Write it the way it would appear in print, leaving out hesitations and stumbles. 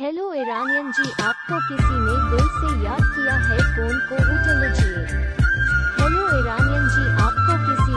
Hello Iranian जी, आपको किसी ने दिल से याद किया है? फोन को उठा लीजिए। हेलो ईरानियन जी, आपको किसी